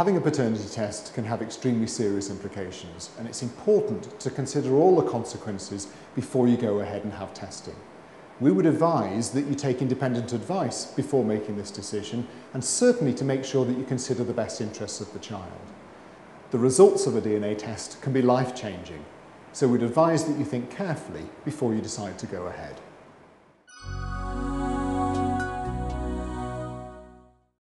Having a paternity test can have extremely serious implications, and it's important to consider all the consequences before you go ahead and have testing. We would advise that you take independent advice before making this decision, and certainly to make sure that you consider the best interests of the child. The results of a DNA test can be life-changing, so we'd advise that you think carefully before you decide to go ahead.